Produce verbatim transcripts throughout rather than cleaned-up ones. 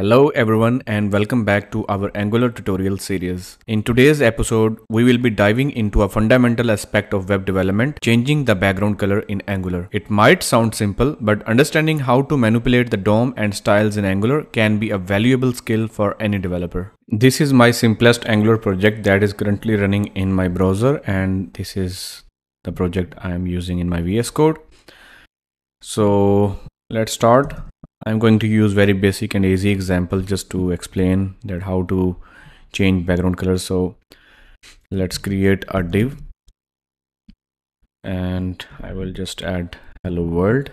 Hello everyone and welcome back to our Angular tutorial series. In today's episode, we will be diving into a fundamental aspect of web development, changing the background color in Angular. It might sound simple, but understanding how to manipulate the D O M and styles in Angular can be a valuable skill for any developer. This is my simplest Angular project that is currently running in my browser, and this is the project I am using in my V S Code. So let's start. I'm going to use very basic and easy example just to explain that how to change background color. So let's create a div and I will just add hello world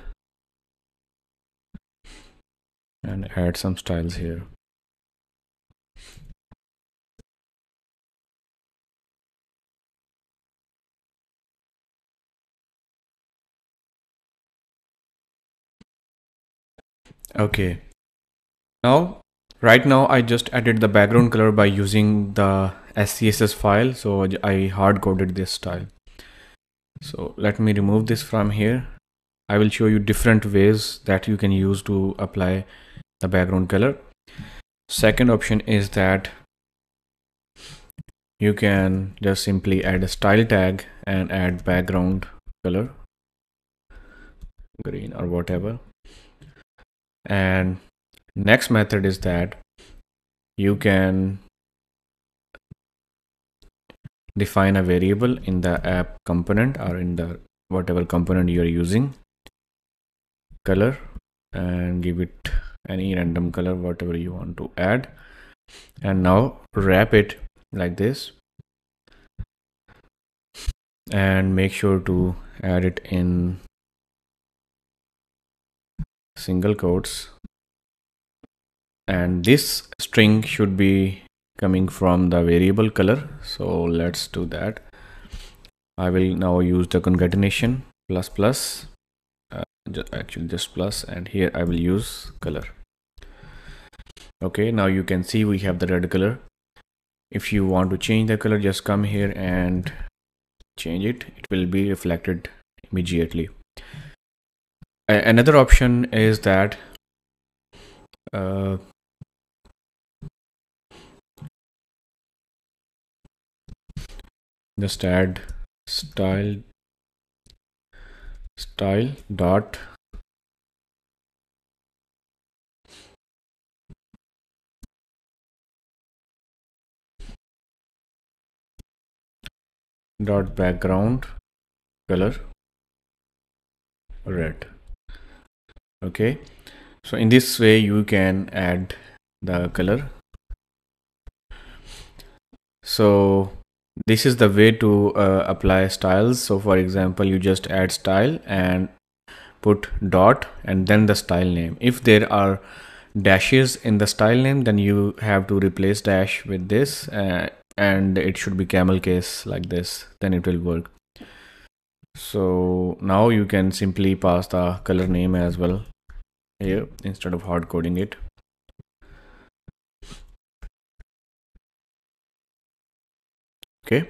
and add some styles here. Okay, now right now I just added the background color by using the S C S S file, so I hard coded this style. So let me remove this from here. I will show you different ways that you can use to apply the background color. Second option is that you can just simply add a style tag and add background color green or whatever. And next method is that you can define a variable in the app component or in the whatever component you are using, color, and give it any random color whatever you want to add, and now wrap it like this and make sure to add it in single quotes, and this string should be coming from the variable color. So let's do that. I will now use the concatenation plus plus uh, just, actually just plus, and here I will use color. Okay, now you can see we have the red color. If you want to change the color, just come here and change it. It will be reflected immediately. Another option is that uh, just add style style dot dot background color red. Okay, so in this way you can add the color. So this is the way to uh, apply styles. So for example, you just add style and put dot and then the style name. If there are dashes in the style name, then you have to replace dash with this uh, and it should be camel case like this, then it will work. So now you can simply pass the color name as well here instead of hard coding it. Okay,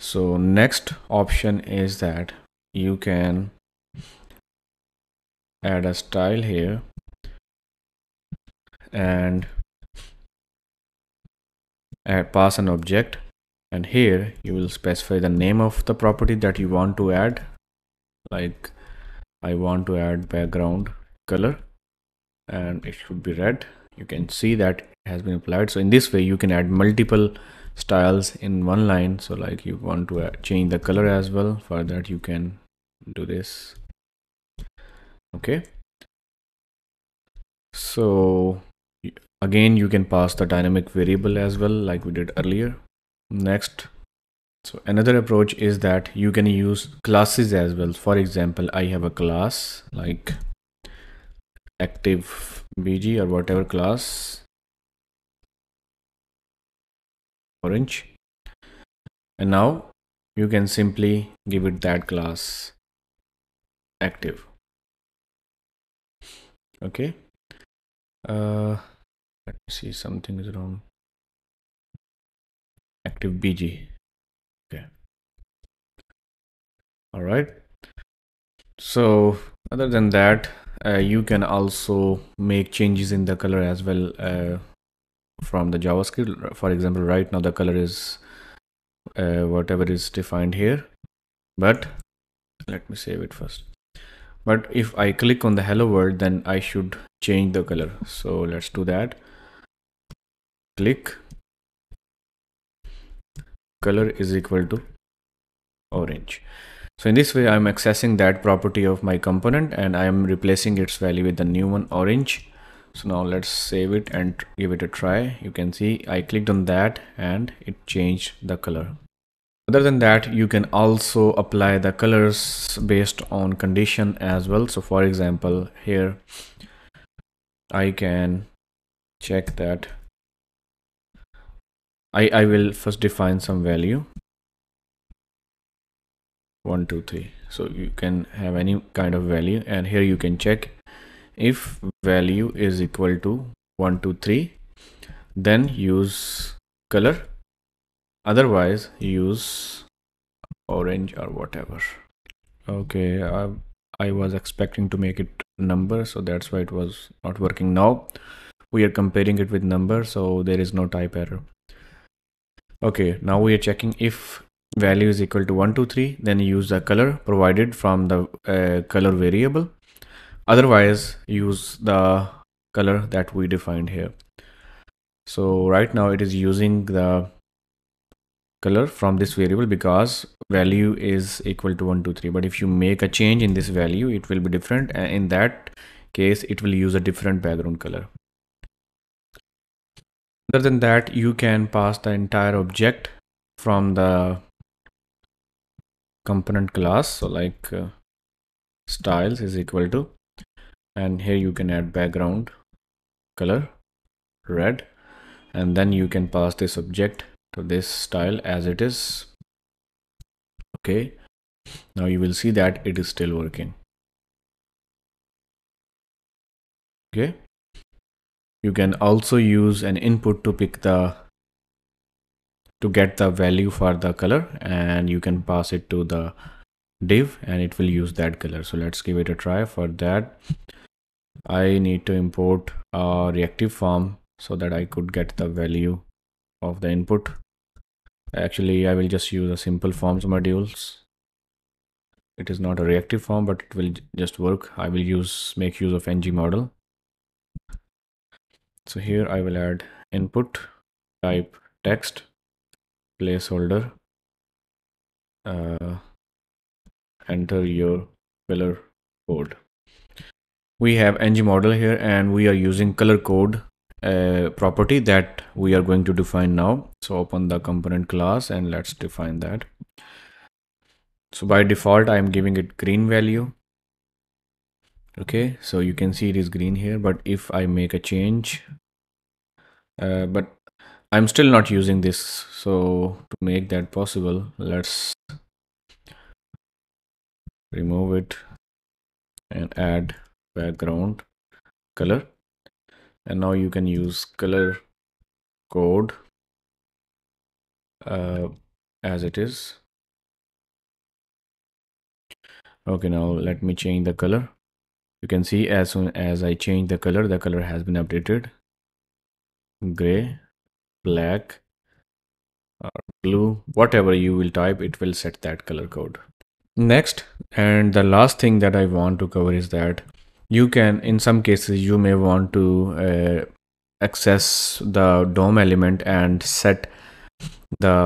so next option is that you can add a style here and pass an object, and here you will specify the name of the property that you want to add. Like I want to add background color and it should be red. You can see that it has been applied. So in this way you can add multiple styles in one line. So like you want to change the color as well, for that you can do this. Okay, so again you can pass the dynamic variable as well like we did earlier. Next, so another approach is that you can use classes as well. For example, I have a class like ActiveBG or whatever class, orange, and now you can simply give it that class active. Okay, uh, let me see, something is wrong. ActiveBG. Okay, all right, so other than that uh, you can also make changes in the color as well uh, from the JavaScript. For example, right now the color is uh, whatever is defined here, but let me save it first. But if I click on the hello world, then I should change the color. So let's do that. Click, color is equal to orange. So in this way, I'm accessing that property of my component and I'm replacing its value with the new one, orange. So now let's save it and give it a try. You can see I clicked on that and it changed the color. Other than that, you can also apply the colors based on condition as well. So for example, here I can check that. I, I will first define some value. one two three, so you can have any kind of value, and here you can check if value is equal to one two three, then use color, otherwise use orange or whatever. Okay, I, I was expecting to make it number, so that's why it was not working. Now we are comparing it with number, so there is no type error. Okay, now we are checking if value is equal to one two three, then use the color provided from the uh, color variable, otherwise use the color that we defined here. So right now it is using the color from this variable because value is equal to one two three, but if you make a change in this value, it will be different, and in that case it will use a different background color. Other than that, you can pass the entire object from the component class, so like uh, styles is equal to, and here you can add background color red, and then you can pass this object to this style as it is. Okay, now you will see that it is still working. Okay, you can also use an input to pick the to get the value for the color, and you can pass it to the div and it will use that color. So let's give it a try. For that, I need to import a reactive form so that I could get the value of the input. Actually, I will just use a simple forms modules. It is not a reactive form, but it will just work. I will use make use of ng-model. So here I will add input type text, placeholder, uh, enter your color code. We have ng-model here and we are using color code uh, property that we are going to define now. So open the component class and let's define that. So by default, I'm giving it green value. Okay, so you can see it is green here, but if I make a change, uh, but I'm still not using this, so to make that possible, let's remove it and add background color, and now you can use color code uh, as it is. Okay, now let me change the color. You can see as soon as I change the color, the color has been updated. Gray, black or blue, whatever you will type, it will set that color code. Next and the last thing that I want to cover is that you can, in some cases you may want to uh, access the D O M element and set the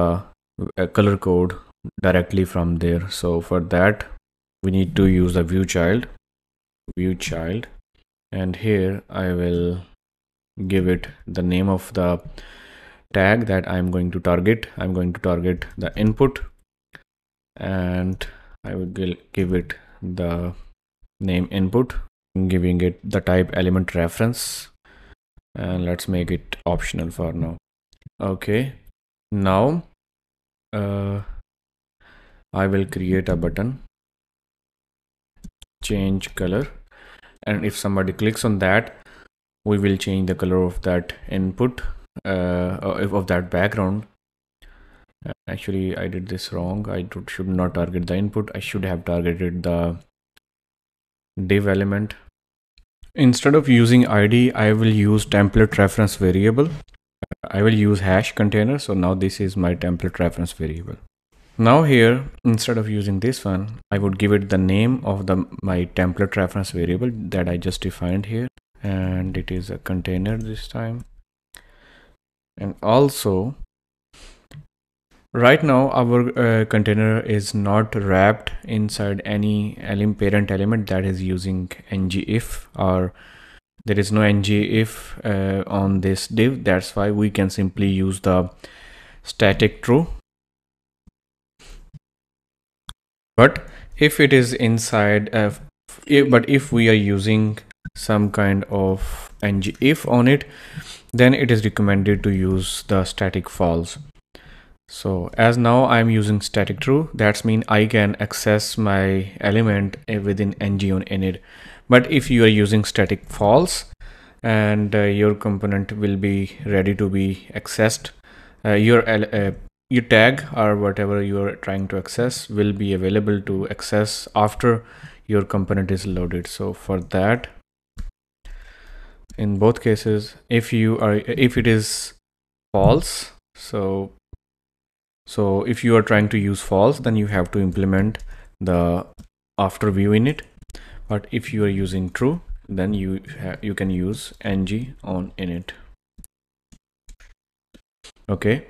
uh, color code directly from there. So for that we need to use the ViewChild ViewChild and here I will give it the name of the tag that I'm going to target. I'm going to target the input and I will give it the name input. I'm giving it the type element reference and let's make it optional for now. Okay, now uh, I will create a button, change color, and if somebody clicks on that, we will change the color of that input. Uh, of that background. Actually, I did this wrong. I should not target the input. I should have targeted the div element. Instead of using I D, I will use template reference variable. I will use hash container. So now this is my template reference variable. Now here, instead of using this one, I would give it the name of the my template reference variable that I just defined here. And it is a container this time. And also, right now our uh, container is not wrapped inside any element, parent element that is using ngIf, or there is no ngIf uh, on this div. That's why we can simply use the static true. But if it is inside, uh, if, but if we are using some kind of ngIf on it, then it is recommended to use the static false. So as now I'm using static true, that's mean I can access my element within ngOnInit. But if you are using static false, and uh, your component will be ready to be accessed, uh, your uh, your tag or whatever you are trying to access will be available to access after your component is loaded. So for that, in both cases, if you are if it is false, so so if you are trying to use false, then you have to implement the after view in it. But if you are using true, then you you can use ngOnInit. Okay,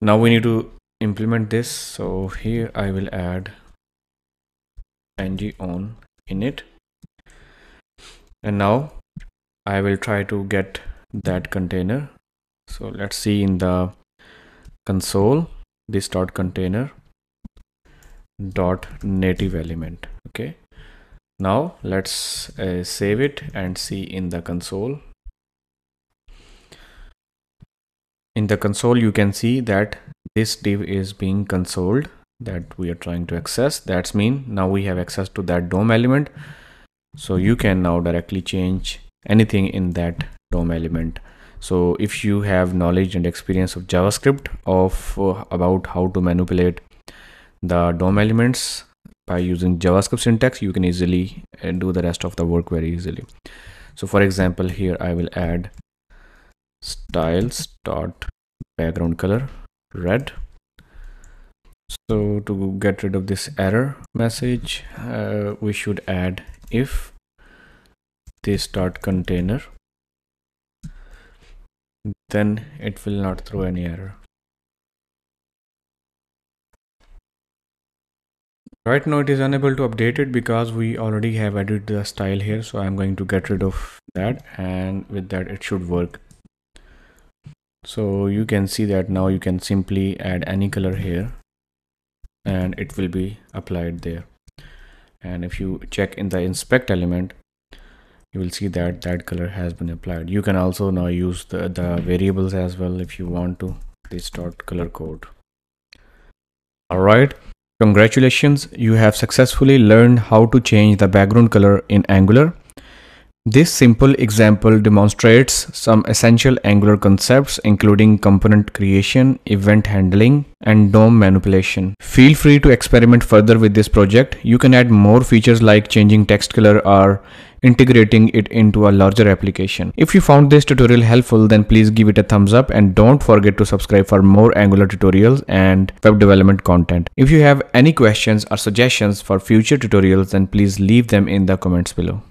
now we need to implement this. So here I will add ngOnInit, and now I will try to get that container. So let's see in the console, this dot container dot native element. Okay, now let's uh, save it and see in the console. In the console, you can see that this div is being consoled that we are trying to access. That's mean now we have access to that D O M element. So you can now directly change anything in that D O M element. So if you have knowledge and experience of JavaScript of uh, about how to manipulate the D O M elements by using JavaScript syntax, you can easily uh, do the rest of the work very easily. So for example, here I will add styles dot background color red. So to get rid of this error message, uh, we should add if this dot container, then it will not throw any error. Right now it is unable to update it because we already have added the style here, so I'm going to get rid of that, and with that it should work. So you can see that now you can simply add any color here and it will be applied there. And if you check in the inspect element, you will see that that color has been applied. You can also now use the, the variables as well if you want to, this dot color code. All right, congratulations, you have successfully learned how to change the background color in Angular. This simple example demonstrates some essential Angular concepts including component creation, event handling, and D O M manipulation. Feel free to experiment further with this project. You can add more features like changing text color or integrating it into a larger application. If you found this tutorial helpful, then please give it a thumbs up and don't forget to subscribe for more Angular tutorials and web development content. If you have any questions or suggestions for future tutorials, then please leave them in the comments below.